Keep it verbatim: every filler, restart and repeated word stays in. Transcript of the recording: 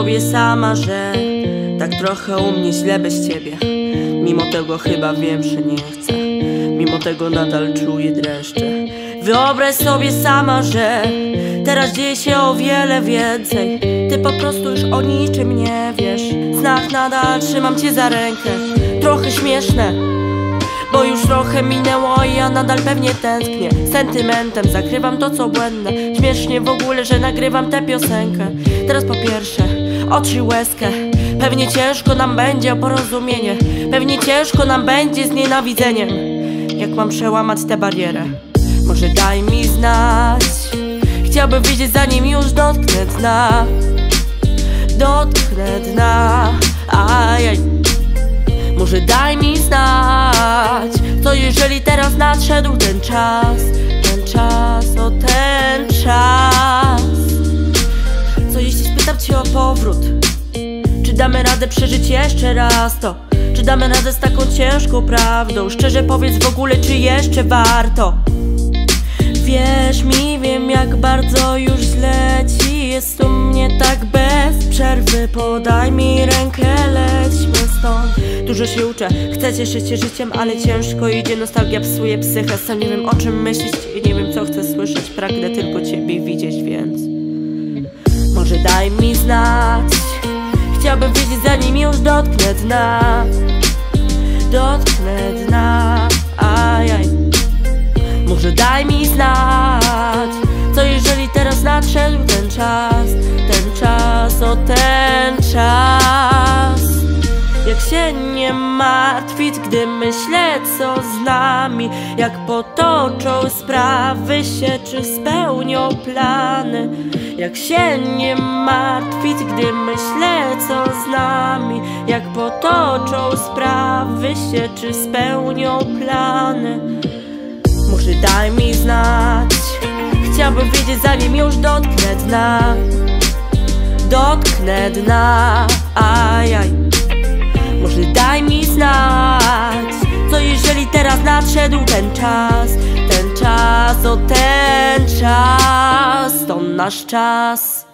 sobie sama, że tak trochę u mnie źle bez ciebie. Mimo tego chyba wiem, że nie chcę. Mimo tego nadal czuję dreszcze. Wyobraź sobie sama, że teraz dzieje się o wiele więcej. Ty po prostu już o niczym nie wiesz. Znak nadal, trzymam cię za rękę. Trochę śmieszne, bo już trochę minęło i ja nadal pewnie tęsknię. Sentymentem zakrywam to, co błędne. Śmiesznie w ogóle, że nagrywam tę piosenkę. Teraz po pierwsze, otrzyj łezkę. Pewnie ciężko nam będzie o porozumienie. Pewnie ciężko nam będzie z nienawidzeniem. Jak mam przełamać tę barierę? Może daj mi znać. Chciałbym wiedzieć, zanim już dotknę dna. Dotknę dna. Ajaj. Może daj mi znać, co jeżeli teraz nadszedł ten czas. Ten czas, o ten czas. Co jeśli spytam cię o powrót? Czy damy radę przeżyć jeszcze raz to? Czy damy radę z taką ciężką prawdą? Szczerze powiedz w ogóle, czy jeszcze warto? Wierz mi, wiem jak bardzo już źle ci jest u mnie tak bez przerwy. Podaj mi rękę, lećmy stąd. Dużo się uczę, chcę cieszyć się życiem, ale ciężko idzie, nostalgia psuje psychę. Sam nie wiem o czym myśleć i nie wiem co chcę słyszeć. Pragnę tylko ciebie widzieć, więc może daj mi znać. Chciałbym wiedzieć zanim już dotknę dna. Dotknę dna, ajaj. Może daj mi znać, co jeżeli teraz nadszedł ten czas. Ten czas, o ten czas. Jak się nie martwić, gdy myślę co z nami. Jak potoczą sprawy się, czy spełnią plany. Jak się nie martwić, gdy myślę co z nami. Jak potoczą sprawy się, czy spełnią plany. Może daj mi znać. Chciałbym wiedzieć zanim już dotknę dna. Dotknę dna, ajaj. Może daj mi znać, co jeżeli teraz nadszedł ten czas. Ten czas, o ten czas. To nasz czas.